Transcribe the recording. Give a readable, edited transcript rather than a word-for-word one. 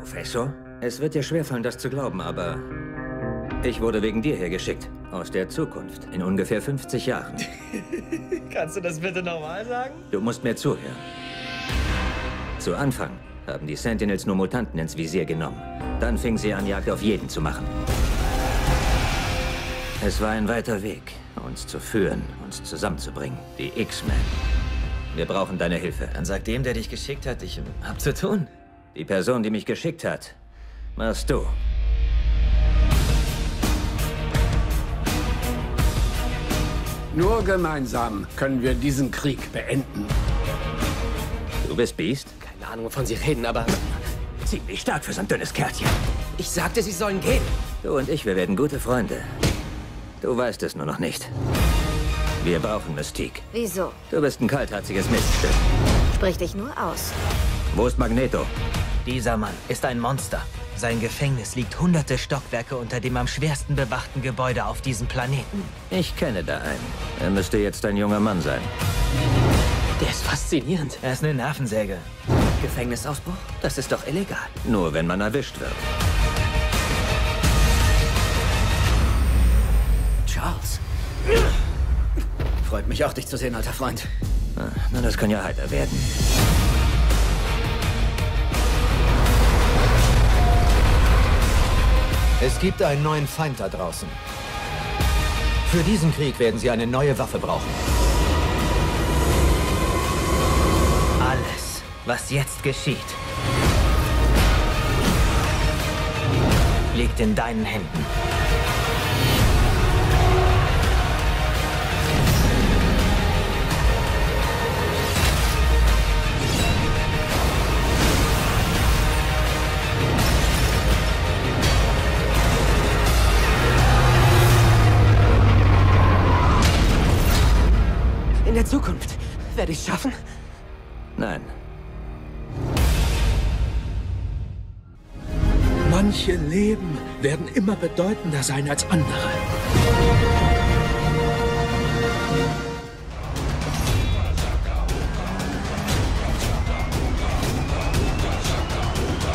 Professor? Es wird dir schwerfallen, das zu glauben, aber ich wurde wegen dir hergeschickt. Aus der Zukunft. In ungefähr 50 Jahren. Kannst du das bitte nochmal sagen? Du musst mir zuhören. Zu Anfang haben die Sentinels nur Mutanten ins Visier genommen. Dann fingen sie an, Jagd auf jeden zu machen. Es war ein weiter Weg, uns zu führen, uns zusammenzubringen. Die X-Men. Wir brauchen deine Hilfe. Dann sag dem, der dich geschickt hat, ich hab zu tun. Die Person, die mich geschickt hat, warst du. Nur gemeinsam können wir diesen Krieg beenden. Du bist Beast? Keine Ahnung, wovon sie reden, aber ziemlich stark für so ein dünnes Kärtchen. Ich sagte, sie sollen gehen. Du und ich, wir werden gute Freunde. Du weißt es nur noch nicht. Wir brauchen Mystique. Wieso? Du bist ein kaltherziges Miststück. Sprich dich nur aus. Wo ist Magneto? Dieser Mann ist ein Monster. Sein Gefängnis liegt hunderte Stockwerke unter dem am schwersten bewachten Gebäude auf diesem Planeten. Ich kenne da einen. Er müsste jetzt ein junger Mann sein. Der ist faszinierend. Er ist eine Nervensäge. Gefängnisausbruch? Das ist doch illegal. Nur wenn man erwischt wird. Charles. Freut mich auch, dich zu sehen, alter Freund. Na, das kann ja heiter werden. Es gibt einen neuen Feind da draußen. Für diesen Krieg werden sie eine neue Waffe brauchen. Alles, was jetzt geschieht, liegt in deinen Händen. In der Zukunft werde ich es schaffen? Nein. Manche Leben werden immer bedeutender sein als andere.